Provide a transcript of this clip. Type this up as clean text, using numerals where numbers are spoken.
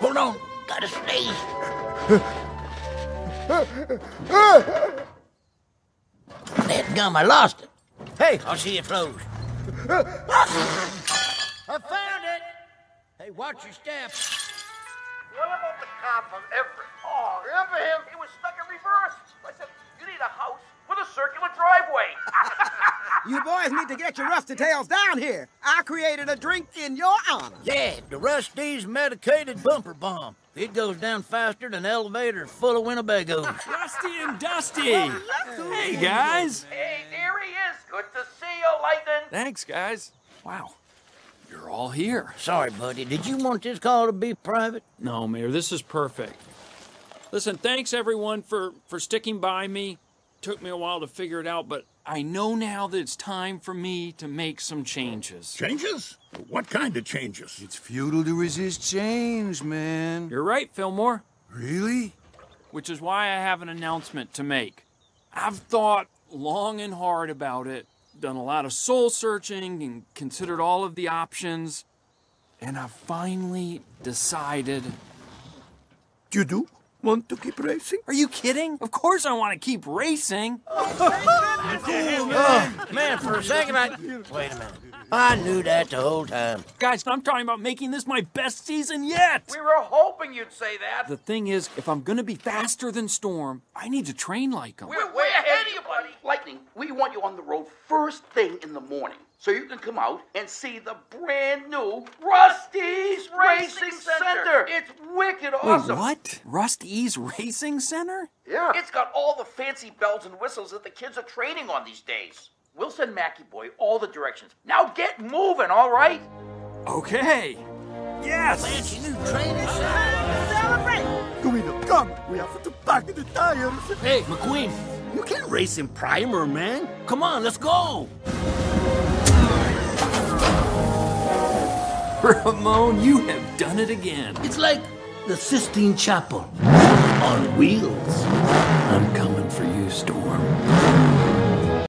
Hold on, gotta sneeze. That gum, I lost it. Hey, I'll see it flows. I found it. Hey, watch your step. What about the cop on Everett? Oh, remember him? He was stuck in reverse. I said, you need a house with a circular driveway. You boys need to get your rusty tails down here. I created a drink in your honor. Yeah, the Rusty's Medicated Bumper Bomb. It goes down faster than an elevator full of Winnebagoes. Rusty and Dusty. Oh, hey, guys. Hey, there he is. Good to see you, Lightning. Thanks, guys. Wow. You're all here. Sorry, buddy. Did you want this call to be private? No, Mayor. This is perfect. Listen, thanks, everyone, for sticking by me. Took me a while to figure it out, but I know now that it's time for me to make some changes. Changes? What kind of changes? It's futile to resist change, man. You're right, Fillmore. Really? Which is why I have an announcement to make. I've thought long and hard about it. Done a lot of soul searching and considered all of the options, and I finally decided. You do want to keep racing? Are you kidding? Of course I want to keep racing. Man, for a second I... Wait a minute. I knew that the whole time. Guys, I'm talking about making this my best season yet. We were hoping you'd say that. The thing is, if I'm going to be faster than Storm, I need to train like him. We're way ahead of you, buddy. Lightning, we want you on the road first thing in the morning so you can come out and see the brand new Rusty's Racing Center. It's wicked awesome. Wait, what? Rusty's Racing Center? Yeah. It's got all the fancy bells and whistles that the kids are training on these days. We'll send Mackie Boy all the directions. Now get moving, all right? Okay. Yes. Fancy new trainers. Celebrate. Come. We have to pack the tires. Hey, McQueen, you can race in primer, man. Come on, let's go. Ramon, you have done it again. It's like the Sistine Chapel on wheels. I'm coming for you, Storm.